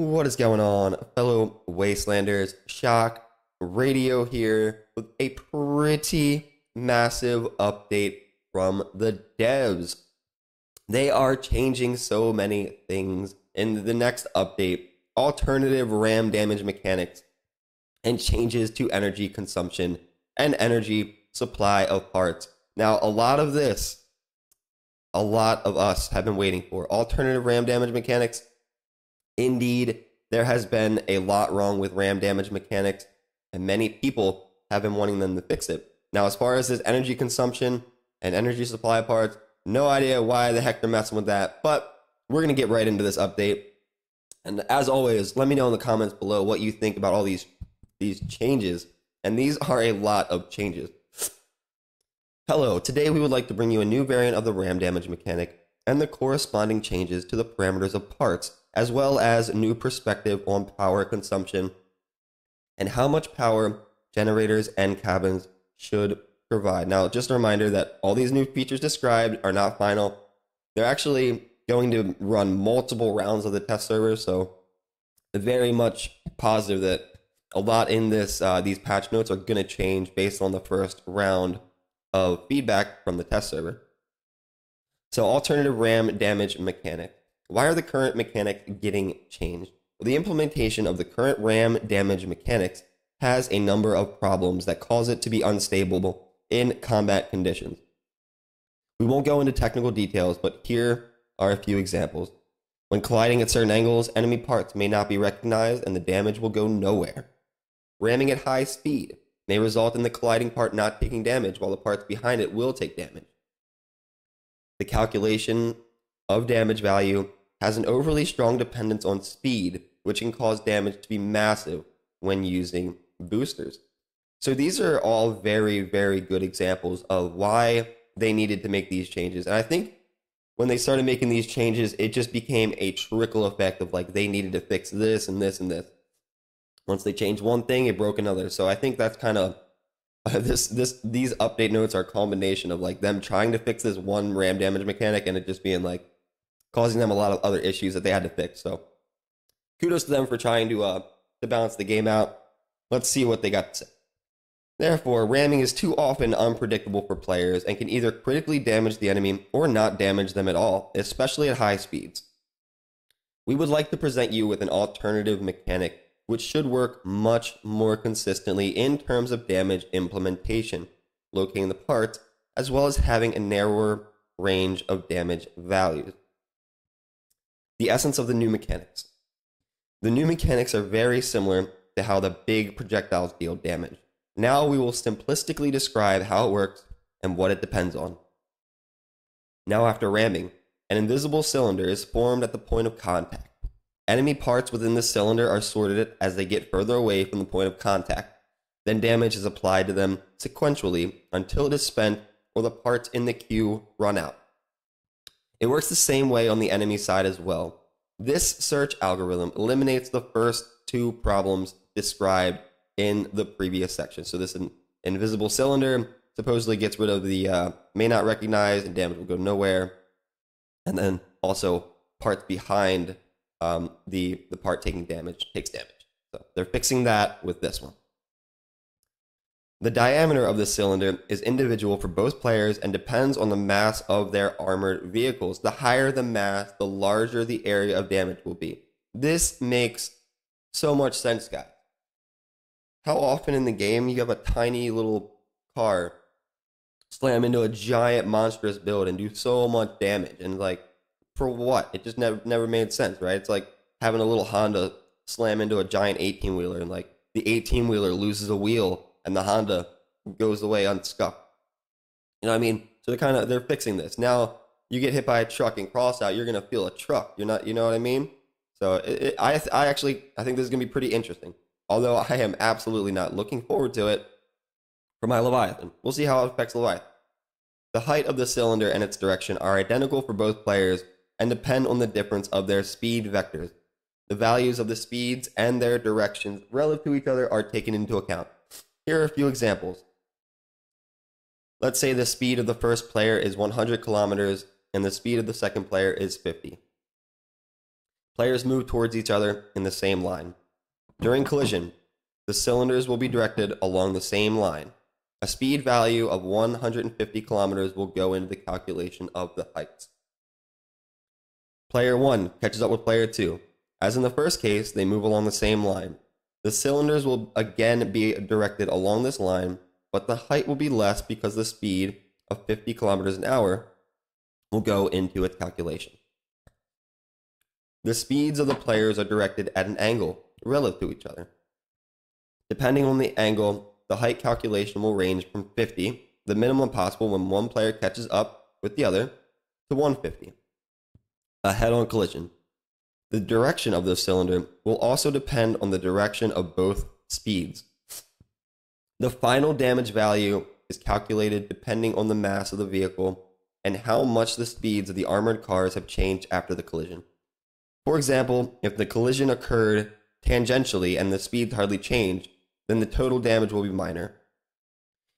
What is going on, fellow Wastelanders? Shock Radio here with a pretty massive update from the devs. They are changing so many things in the next update. Alternative RAM damage mechanics and changes to energy consumption and energy supply of parts. Now, a lot of us have been waiting for alternative RAM damage mechanics. Indeed, there has been a lot wrong with RAM damage mechanics, and many people have been wanting them to fix it. Now, as far as this energy consumption and energy supply parts, no idea why the heck they're messing with that, but we're going to get right into this update. And as always, let me know in the comments below what you think about all these changes, and these are a lot of changes. Hello, today we would like to bring you a new variant of the RAM damage mechanic and the corresponding changes to the parameters of parts, as well as a new perspective on power consumption and how much power generators and cabins should provide. Now, just a reminder that all these new features described are not final. They're actually going to run multiple rounds of the test server, so very much positive that a lot in this these patch notes are going to change based on the first round of feedback from the test server. So, alternative RAM damage mechanic. Why are the current mechanics getting changed? Well, the implementation of the current RAM damage mechanics has a number of problems that cause it to be unstable in combat conditions. We won't go into technical details, but here are a few examples. When colliding at certain angles, enemy parts may not be recognized and the damage will go nowhere. Ramming at high speed may result in the colliding part not taking damage while the parts behind it will take damage. The calculation of damage value has an overly strong dependence on speed, which can cause damage to be massive when using boosters. So these are all very, very good examples of why they needed to make these changes. And I think when they started making these changes, it just became a trickle effect of like they needed to fix this and this and this. Once they changed one thing, it broke another. So I think that's kind of these update notes are a combination of like them trying to fix this one RAM damage mechanic and it just being like causing them a lot of other issues that they had to fix. So kudos to them for trying to balance the game out. Let's see what they got to say. Therefore, ramming is too often unpredictable for players and can either critically damage the enemy or not damage them at all, especially at high speeds. We would like to present you with an alternative mechanic which should work much more consistently in terms of damage implementation, locating the parts, as well as having a narrower range of damage values. The essence of the new mechanics. The new mechanics are very similar to how the big projectiles deal damage. Now we will simplistically describe how it works and what it depends on. Now, after ramming, an invisible cylinder is formed at the point of contact. Enemy parts within the cylinder are sorted as they get further away from the point of contact. Then damage is applied to them sequentially until it is spent or the parts in the queue run out. It works the same way on the enemy side as well. This search algorithm eliminates the first two problems described in the previous section. So this invisible cylinder supposedly gets rid of the may not recognize and damage will go nowhere. And then also parts behind the part taking damage takes damage. So they're fixing that with this one. The diameter of the cylinder is individual for both players and depends on the mass of their armored vehicles. The higher the mass, the larger the area of damage will be. This makes so much sense, guys. How often in the game you have a tiny little car slam into a giant monstrous build and do so much damage, and like, for what? It just never made sense, right? It's like having a little Honda slam into a giant 18-wheeler and like the 18-wheeler loses a wheel and the Honda goes away unscuffed. You know what I mean? So they're fixing this. Now you get hit by a truck and cross out, you're gonna feel a truck. You're not, you know what I mean? So I think this is gonna be pretty interesting. Although I am absolutely not looking forward to it for my Leviathan. We'll see how it affects Leviathan. The height of the cylinder and its direction are identical for both players and depend on the difference of their speed vectors. The values of the speeds and their directions relative to each other are taken into account. Here are a few examples. Let's say the speed of the first player is 100 kilometers and the speed of the second player is 50. Players move towards each other in the same line. During collision, the cylinders will be directed along the same line. A speed value of 150 kilometers will go into the calculation of the heights. Player 1 catches up with player 2. As in the first case, they move along the same line. The cylinders will again be directed along this line, but the height will be less because the speed of 50 kilometers an hour will go into its calculation. The speeds of the players are directed at an angle relative to each other. Depending on the angle, the height calculation will range from 50, the minimum possible when one player catches up with the other, to 150. A head-on collision. The direction of the cylinder will also depend on the direction of both speeds. The final damage value is calculated depending on the mass of the vehicle and how much the speeds of the armored cars have changed after the collision. For example, if the collision occurred tangentially and the speed hardly changed, then the total damage will be minor.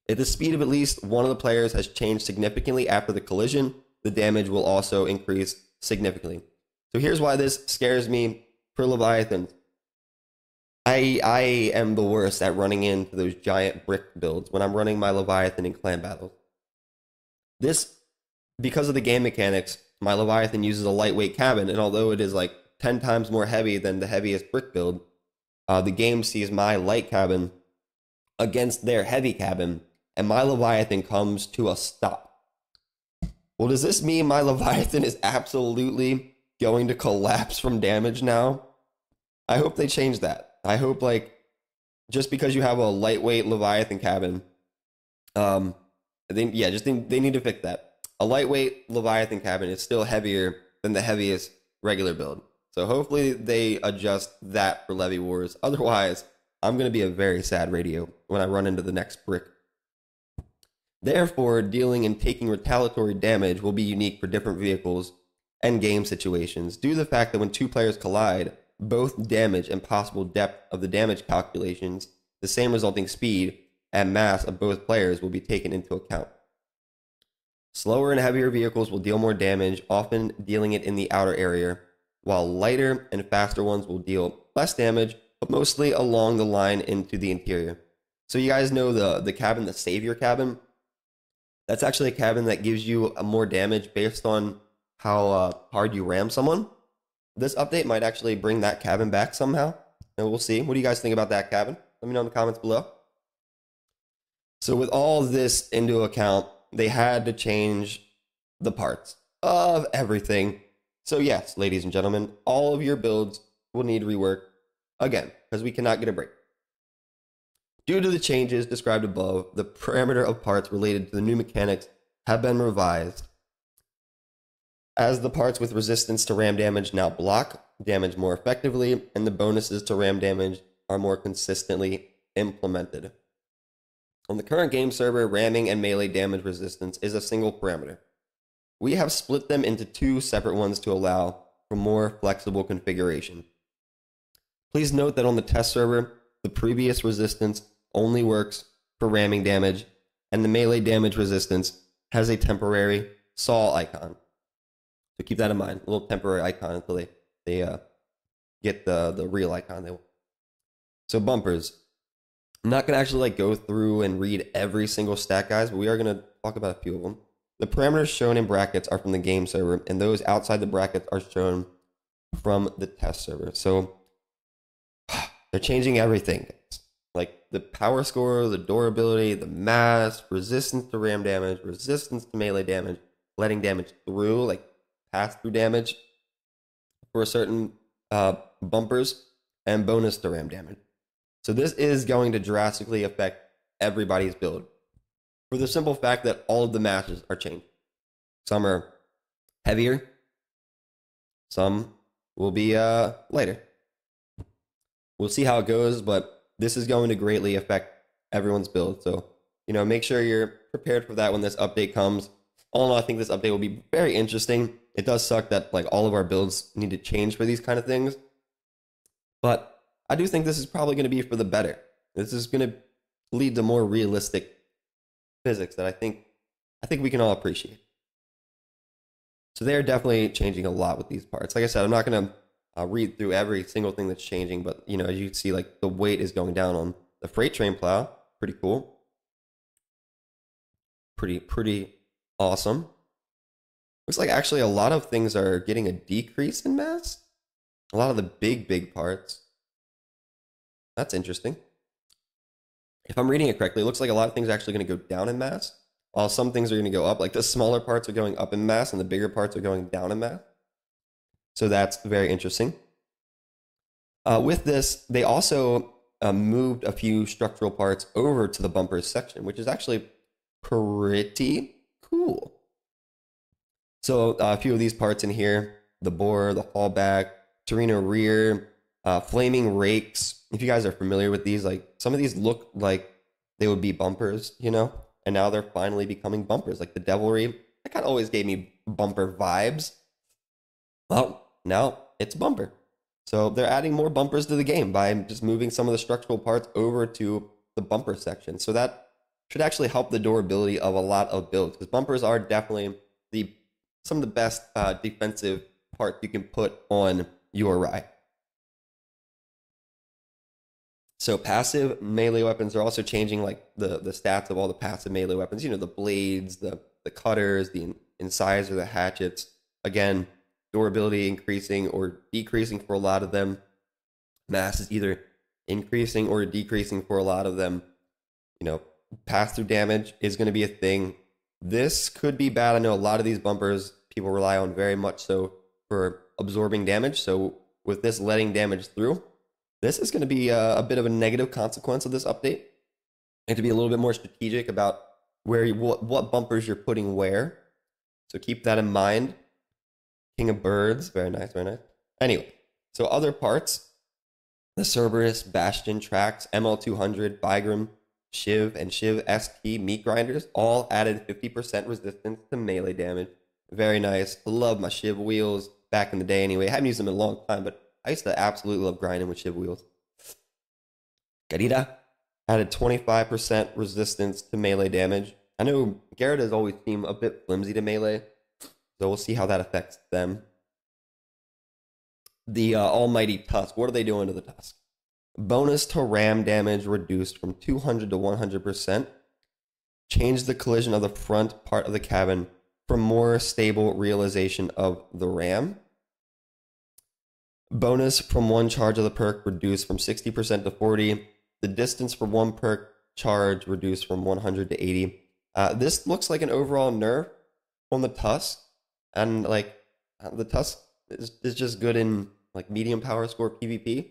If the speed of at least one of the players has changed significantly after the collision, the damage will also increase significantly. So here's why this scares me for Leviathan. I am the worst at running into those giant brick builds when I'm running my Leviathan in clan battles. This, because of the game mechanics, my Leviathan uses a lightweight cabin, and although it is like 10 times more heavy than the heaviest brick build, the game sees my light cabin against their heavy cabin, and my Leviathan comes to a stop. Well, does this mean my Leviathan is absolutely going to collapse from damage now? I hope they change that. I hope, like, just because you have a lightweight Leviathan cabin, they need to fix that. A lightweight Leviathan cabin is still heavier than the heaviest regular build. So hopefully they adjust that for Levy Wars. Otherwise, I'm going to be a very sad radio when I run into the next brick. Therefore, dealing and taking retaliatory damage will be unique for different vehicles and game situations due to the fact that when two players collide, both damage and possible depth of the damage calculations, the same resulting speed and mass of both players will be taken into account. Slower and heavier vehicles will deal more damage, often dealing it in the outer area, while lighter and faster ones will deal less damage, but mostly along the line into the interior. So you guys know the cabin, the Savior cabin? That's actually a cabin that gives you more damage based on how hard you ram someone. This update might actually bring that cabin back somehow, and we'll see. What do you guys think about that cabin? Let me know in the comments below. So with all this into account, they had to change the parts of everything. So yes, ladies and gentlemen, all of your builds will need rework again, because we cannot get a break. Due to the changes described above, the parameter of parts related to the new mechanics have been revised, as the parts with resistance to ram damage now block damage more effectively, and the bonuses to ram damage are more consistently implemented. On the current game server, ramming and melee damage resistance is a single parameter. We have split them into two separate ones to allow for more flexible configuration. Please note that on the test server, the previous resistance only works for ramming damage, and the melee damage resistance has a temporary saw icon. So keep that in mind, a little temporary icon until they get the real icon they want. So bumpers. I'm not going to actually go through and read every single stat, guys, but we are going to talk about a few of them. The parameters shown in brackets are from the game server, and those outside the brackets are shown from the test server. So they're changing everything, like the power score, the durability, the mass, resistance to ram damage, resistance to melee damage, letting damage through, like pass-through damage for certain bumpers, and bonus to ram damage. So this is going to drastically affect everybody's build, for the simple fact that all of the masses are changed. Some are heavier, some will be lighter. We'll see how it goes, but this is going to greatly affect everyone's build. So, you know, make sure you're prepared for that when this update comes. All in all, I think this update will be very interesting. It does suck that all of our builds need to change for these kind of things, but I do think this is probably going to be for the better. This is going to lead to more realistic physics that I think we can all appreciate. So they're definitely changing a lot with these parts. Like I said, I'm not going to read through every single thing that's changing, but you know, as you can see, like the weight is going down on the freight train plow. Pretty cool. Pretty awesome. Looks like actually a lot of things are getting a decrease in mass. A lot of the big parts. That's interesting. If I'm reading it correctly, it looks like a lot of things are actually going to go down in mass, while some things are going to go up. Like the smaller parts are going up in mass, and the bigger parts are going down in mass. So that's very interesting. With this, they also moved a few structural parts over to the bumpers section, which is actually pretty cool. So a few of these parts in here, the borer, the haulback, Torino rear, flaming rakes. If you guys are familiar with these, like some of these look like they would be bumpers, you know, and now they're finally becoming bumpers. Like the devilry, that kind of always gave me bumper vibes. Well, now it's bumper. So they're adding more bumpers to the game by just moving some of the structural parts over to the bumper section. So that should actually help the durability of a lot of builds, because bumpers are definitely some of the best defensive parts you can put on your ride. So passive melee weapons are also changing, like the stats of all the passive melee weapons. You know, the blades, the cutters, the incisor, the hatchets. Again, durability increasing or decreasing for a lot of them. Mass is either increasing or decreasing for a lot of them. You know, pass-through damage is going to be a thing. This could be bad. I know a lot of these bumpers people rely on very much so for absorbing damage. So with this letting damage through, this is going to be a bit of a negative consequence of this update. And to be a little bit more strategic about where you, what bumpers you're putting where. So keep that in mind. King of birds. Very nice, very nice. Anyway, so other parts. The Cerberus, Bastion, Trax, ML200, Bigrim, Shiv, and Shiv ST meat grinders all added 50% resistance to melee damage. Very nice. Love my Shiv wheels back in the day anyway. I haven't used them in a long time, but I used to absolutely love grinding with Shiv wheels. Garuda added 25% resistance to melee damage. I know Garuda's always seem a bit flimsy to melee, so we'll see how that affects them. The Almighty Tusk. What are they doing to the Tusk? Bonus to ram damage reduced from 200 to 100%. Change the collision of the front part of the cabin for more stable realization of the ram. Bonus from one charge of the perk reduced from 60% to 40. The distance for one perk charge reduced from 100 to 80. This looks like an overall nerf on the Tusk. And like the Tusk is just good in like medium power score PvP.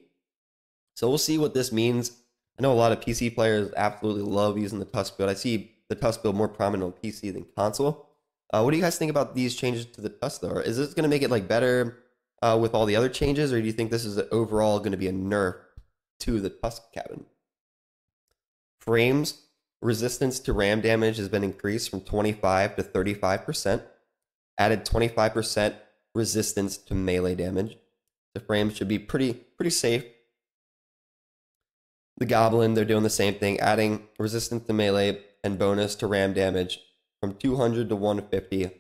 So we'll see what this means. I know a lot of PC players absolutely love using the Tusk build. I see the Tusk build more prominent on PC than console. What do you guys think about these changes to the Tusk though? Is this going to make it like better with all the other changes, or do you think this is overall going to be a nerf to the Tusk cabin? Frames resistance to ram damage has been increased from 25 to 35%. Added 25% resistance to melee damage. The frames should be pretty safe. The Goblin, they're doing the same thing, adding resistance to melee and bonus to ram damage from 200 to 150.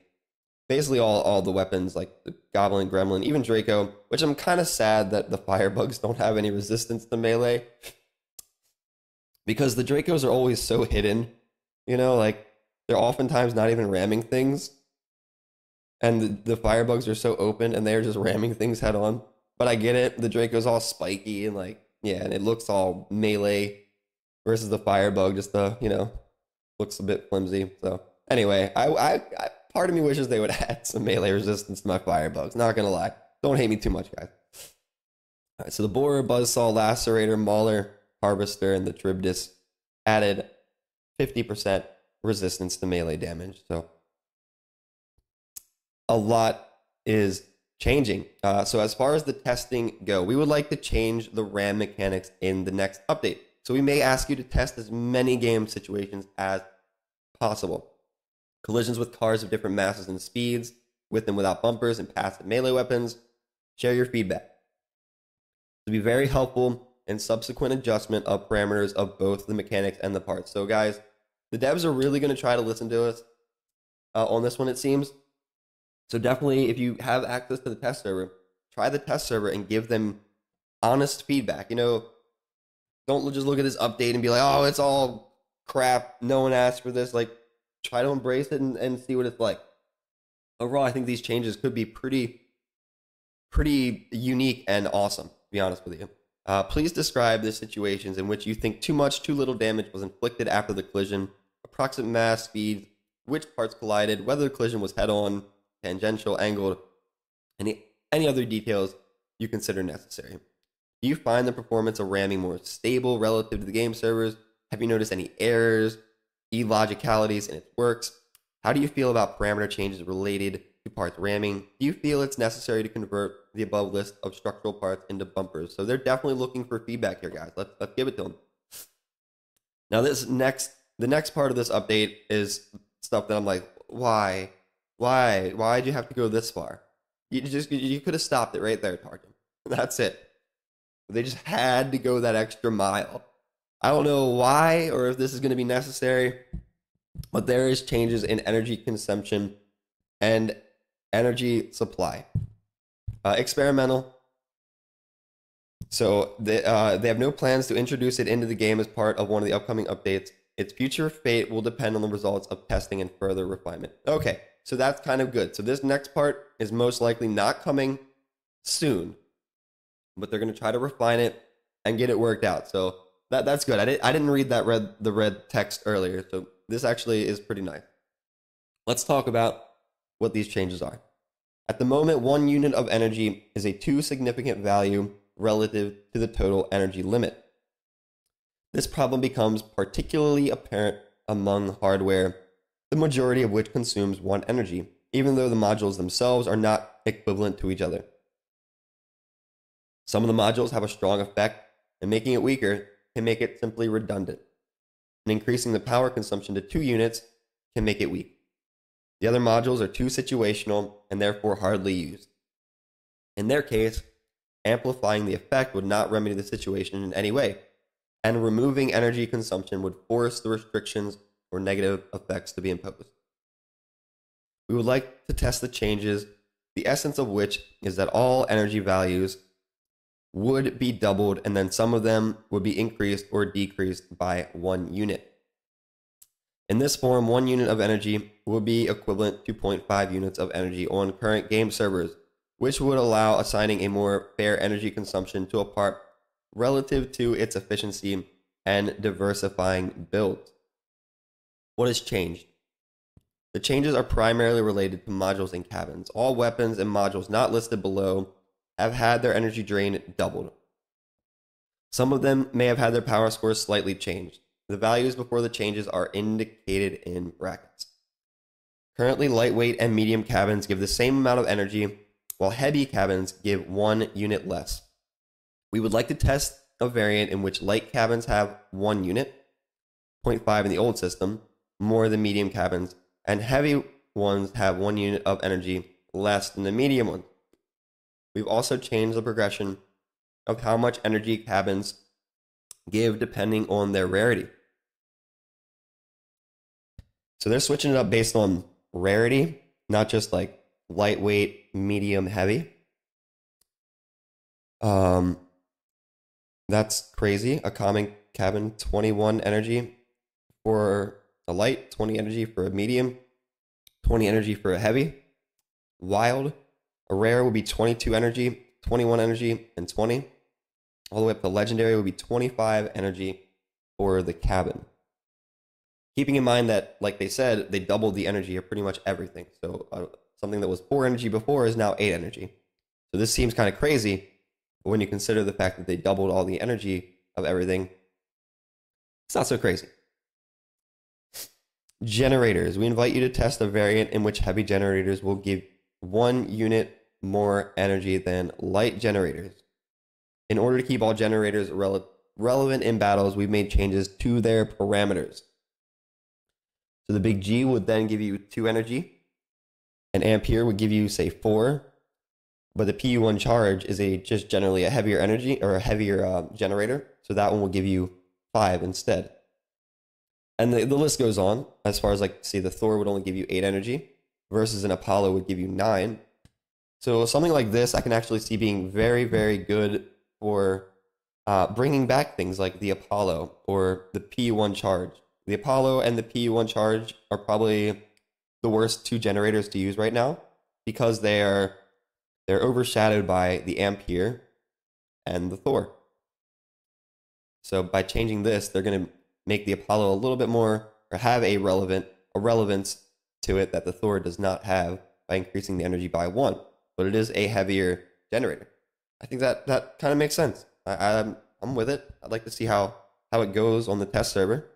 Basically all the weapons, like the Goblin, Gremlin, even Draco, which I'm kind of sad that the Firebugs don't have any resistance to melee. Because the Dracos are always so hidden. You know, like, they're oftentimes not even ramming things. And the Firebugs are so open, and they're just ramming things head on. But I get it, the Draco's all spiky, and like, yeah, and it looks all melee. Versus the Firebug, just you know, looks a bit flimsy. So, anyway, I part of me wishes they would add some melee resistance to my Firebugs. Not gonna lie. Don't hate me too much, guys. All right, so the Borer, Buzzsaw, Lacerator, Mauler, Harvester, and the Tribdis added 50% resistance to melee damage. So, a lot is changing. So as far as the testing go, we would like to change the RAM mechanics in the next update. So we may ask you to test as many game situations as possible. Collisions with cars of different masses and speeds, with and without bumpers, and passive melee weapons. Share your feedback. It will be very helpful in subsequent adjustment of parameters of both the mechanics and the parts. So guys, the devs are really going to try to listen to us on this one, it seems. So definitely, if you have access to the test server, Try the test server and give them honest feedback. You know, don't just look at this update and be like, oh, it's all crap. No one asked for this. Like, try to embrace it and see what it's like. Overall, I think these changes could be pretty unique and awesome, to be honest with you. Please describe the situations in which you think too much, too little damage was inflicted after the collision, approximate mass, speed, which parts collided, whether the collision was head-on, tangential, angled, any other details you consider necessary. Do you find the performance of ramming more stable relative to the game servers? Have you noticed any errors, illogicalities in its works? How do you feel about parameter changes related to parts ramming? Do you feel it's necessary to convert the above list of structural parts into bumpers? So they're definitely looking for feedback here, guys. Let's give it to them. Now the next part of this update is stuff that I'm like, why'd you have to go this far? You could have stopped it right there, Tarkin. That's it. They just had to go that extra mile. I don't know why or if this is going to be necessary, but there is changes in energy consumption and energy supply. Experimental. So they have no plans to introduce it into the game as part of one of the upcoming updates. Its future fate will depend on the results of testing and further refinement. Okay, so that's kind of good. So this next part is most likely not coming soon, but they're going to try to refine it and get it worked out. So that's good. I didn't read that the red text earlier, so this actually is pretty nice. Let's talk about what these changes are. At the moment, 1 unit of energy is a too significant value relative to the total energy limit. This problem becomes particularly apparent among hardware, the majority of which consumes 1 energy, even though the modules themselves are not equivalent to each other. Some of the modules have a strong effect, and making it weaker can make it simply redundant, and increasing the power consumption to 2 units can make it weak. The other modules are too situational and therefore hardly used. In their case, amplifying the effect would not remedy the situation in any way, and removing energy consumption would force the restrictions or negative effects to be imposed. We would like to test the changes, the essence of which is that all energy values would be doubled, and then some of them would be increased or decreased by 1 unit. In this form, 1 unit of energy would be equivalent to 0.5 units of energy on current game servers, which would allow assigning a more fair energy consumption to a part relative to its efficiency and diversifying builds. What has changed? The changes are primarily related to modules and cabins. All weapons and modules not listed below have had their energy drain doubled. Some of them may have had their power scores slightly changed. The values before the changes are indicated in brackets. Currently, lightweight and medium cabins give the same amount of energy, while heavy cabins give 1 unit less. We would like to test a variant in which light cabins have 1 unit, 0.5 in the old system, more than medium cabins, and heavy ones have 1 unit of energy less than the medium ones. We've also changed the progression of how much energy cabins give depending on their rarity. So they're switching it up based on rarity, not just like lightweight, medium, heavy. That's crazy. A common cabin, 21 energy for a light, 20 energy for a medium, 20 energy for a heavy. Wild. A rare will be 22 energy, 21 energy, and 20. All the way up to legendary will be 25 energy for the cabin. Keeping in mind that, like they said, they doubled the energy of pretty much everything. So something that was 4 energy before is now 8 energy. So this seems kind of crazy, but when you consider the fact that they doubled all the energy of everything, it's not so crazy. Generators. We invite you to test a variant in which heavy generators will give 1 unit more energy than light generators. In order to keep all generators relevant in battles, we've made changes to their parameters. So the big G would then give you 2 energy, and Ampere would give you, say, 4, but the P1 Charge is just generally a heavier energy, or a heavier generator, so that one will give you 5 instead. And the list goes on, as far as, like, say, the Thor would only give you 8 energy, versus an Apollo would give you 9, So something like this I can actually see being very, very good for bringing back things like the Apollo or the P1 Charge. The Apollo and the P1 Charge are probably the worst two generators to use right now because they're overshadowed by the Ampere and the Thor. So by changing this, they're going to make the Apollo a little bit more, or have a relevance to it that the Thor does not have, by increasing the energy by 1. But it is a heavier generator. I think that kind of makes sense. I'm with it. I'd like to see how it goes on the test server.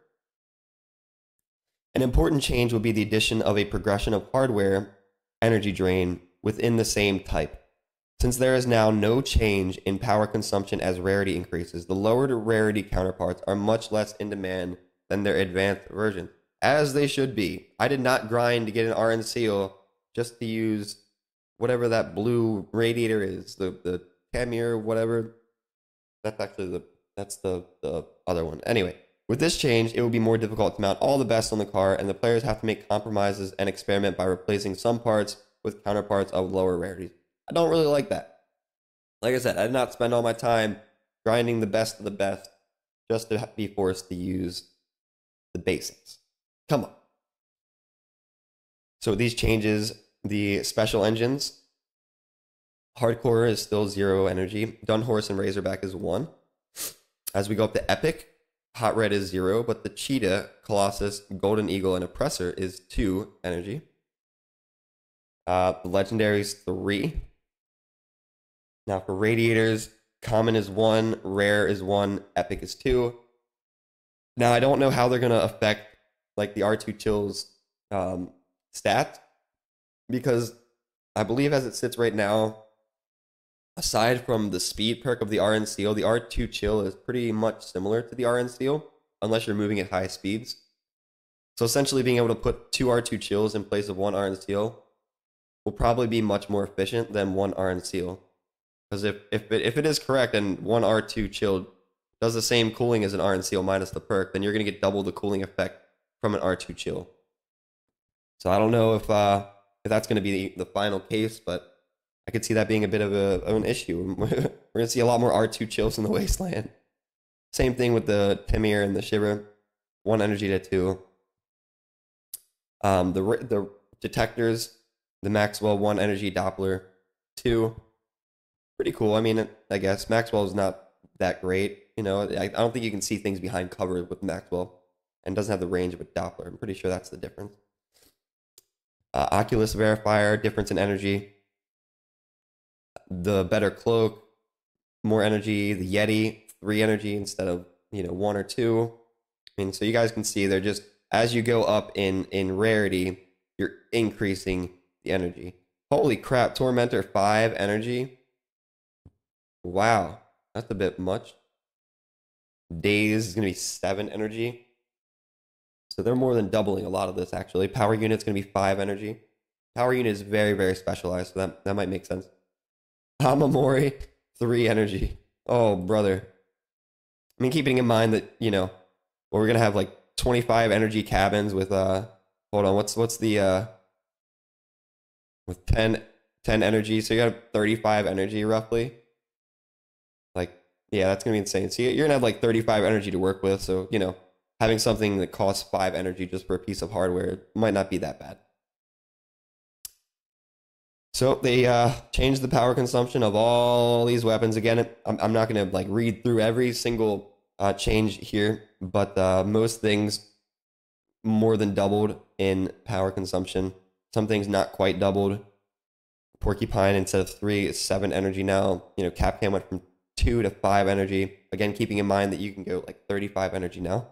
An important change would be the addition of a progression of hardware energy drain within the same type. Since there is now no change in power consumption as rarity increases, the lower to rarity counterparts are much less in demand than their advanced versions, as they should be. I did not grind to get an RN Seal just to use whatever that blue radiator is, the Tamir, whatever. That's actually the other one. Anyway, with this change, it will be more difficult to mount all the best on the car, and the players have to make compromises and experiment by replacing some parts with counterparts of lower rarities. I don't really like that. Like I said, I did not spend all my time grinding the best of the best just to be forced to use the basics. Come on. So with these changes, the special engines, hardcore is still 0 energy. Dunhorse and Razorback is 1. As we go up to Epic, Hot Red is 0, but the Cheetah, Colossus, Golden Eagle, and Oppressor is 2 energy. The Legendary is 3. Now for Radiators, Common is 1, Rare is 1, Epic is 2. Now I don't know how they're going to affect like the R2 Chill's stats, because I believe as it sits right now, aside from the speed perk of the RN Seal, the R2 Chill is pretty much similar to the RN Seal, unless you're moving at high speeds. So essentially being able to put 2 R2 Chills in place of 1 RN Seal will probably be much more efficient than 1 RN Seal. Because if it is correct and 1 R2 Chill does the same cooling as an RN Seal minus the perk, then you're going to get double the cooling effect from an R2 Chill. So I don't know if that's going to be the final case, but I could see that being a bit of an issue. We're going to see a lot more R2 Chills in the Wasteland. Same thing with the Temir and the Shiver. 1 energy to 2. The detectors, the Maxwell, 1 energy, Doppler, 2. Pretty cool. I mean, I guess Maxwell is not that great. You know, I don't think you can see things behind cover with Maxwell, and doesn't have the range of a Doppler. I'm pretty sure that's the difference. Oculus Verifier, difference in energy. The better cloak, more energy. The Yeti, 3 energy instead of 1 or 2. I mean, so you guys can see they're just, as you go up in rarity, you're increasing the energy. Holy crap, Tormentor, 5 energy. Wow, that's a bit much. Daze is going to be 7 energy. So they're more than doubling a lot of this, actually. Power Unit's going to be 5 energy. Power Unit is very, very specialized, so that might make sense. Amamori, 3 energy. Oh, brother. I mean, keeping in mind that, well, we're going to have, 25 energy cabins with, hold on, what's the, with 10 energy, so you got 35 energy, roughly. Yeah, that's going to be insane. So you're going to have, 35 energy to work with, so, having something that costs 5 energy just for a piece of hardware might not be that bad. So they changed the power consumption of all these weapons. Again, I'm not going to read through every single change here, but most things more than doubled in power consumption. Some things not quite doubled. Porcupine, instead of 3, is 7 energy now. Capcan went from 2 to 5 energy. Again, keeping in mind that you can go 35 energy now.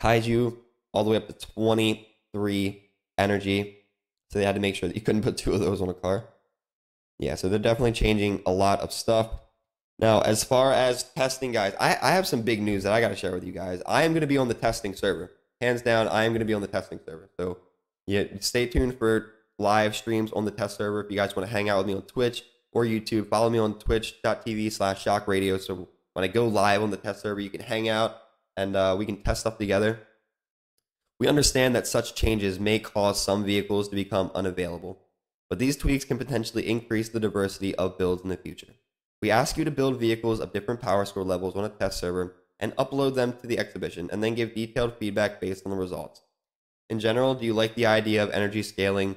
Kaiju, all the way up to 23 energy. So they had to make sure that you couldn't put 2 of those on a car. Yeah, so they're definitely changing a lot of stuff. Now, as far as testing, guys, I have some big news that I got to share with you guys. I am going to be on the testing server. Hands down, I am going to be on the testing server. So yeah, stay tuned for live streams on the test server. If you guys want to hang out with me on Twitch or YouTube, follow me on twitch.tv/shockradio. So when I go live on the test server, you can hang out, and we can test stuff together. We understand that such changes may cause some vehicles to become unavailable, but these tweaks can potentially increase the diversity of builds in the future. We ask you to build vehicles of different power score levels on a test server and upload them to the exhibition, and then give detailed feedback based on the results. In general, do you like the idea of energy scaling?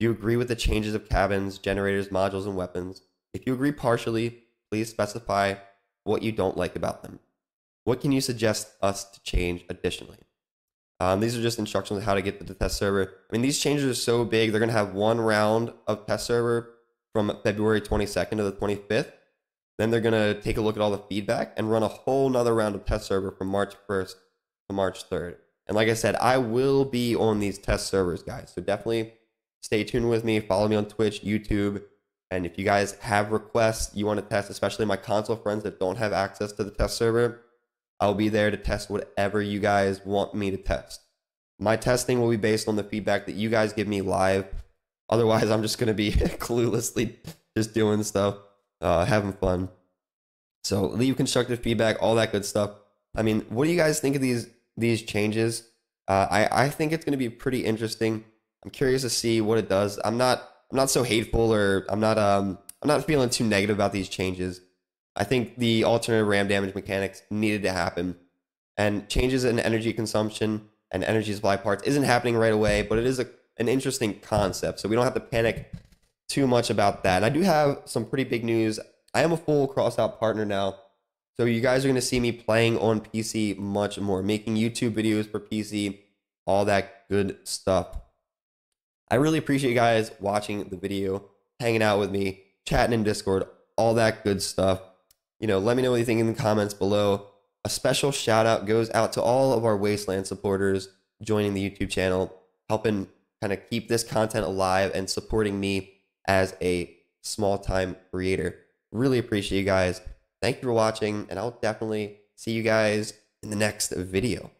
Do you agree with the changes of cabins, generators, modules, and weapons? If you agree partially, please specify what you don't like about them. What can you suggest us to change additionally? These are just instructions on how to get to the test server. I mean, these changes are so big, they're going to have one round of test server from February 22nd to the 25th. Then they're going to take a look at all the feedback and run a whole nother round of test server from March 1st to March 3rd. And like I said, I will be on these test servers, guys. So definitely stay tuned with me. Follow me on Twitch, YouTube. And if you guys have requests you want to test, especially my console friends that don't have access to the test server, I'll be there to test whatever you guys want me to test. My testing will be based on the feedback that you guys give me live. Otherwise, I'm just going to be cluelessly just doing stuff, having fun. So leave constructive feedback, all that good stuff. I mean, what do you guys think of these changes? I think it's going to be pretty interesting. I'm curious to see what it does. I'm not so hateful, or I'm not feeling too negative about these changes. I think the alternative RAM damage mechanics needed to happen, and changes in energy consumption and energy supply parts isn't happening right away, but it is an interesting concept, so we don't have to panic too much about that. And I do have some pretty big news. I am a full Crossout partner now, so you guys are going to see me playing on PC much more, making YouTube videos for PC, all that good stuff. I really appreciate you guys watching the video, hanging out with me, chatting in Discord, all that good stuff. You know, let me know what you think in the comments below. A special shout out goes out to all of our Wasteland supporters joining the YouTube channel, helping kind of keep this content alive and supporting me as a small time creator. Really appreciate you guys. Thank you for watching, and I'll definitely see you guys in the next video.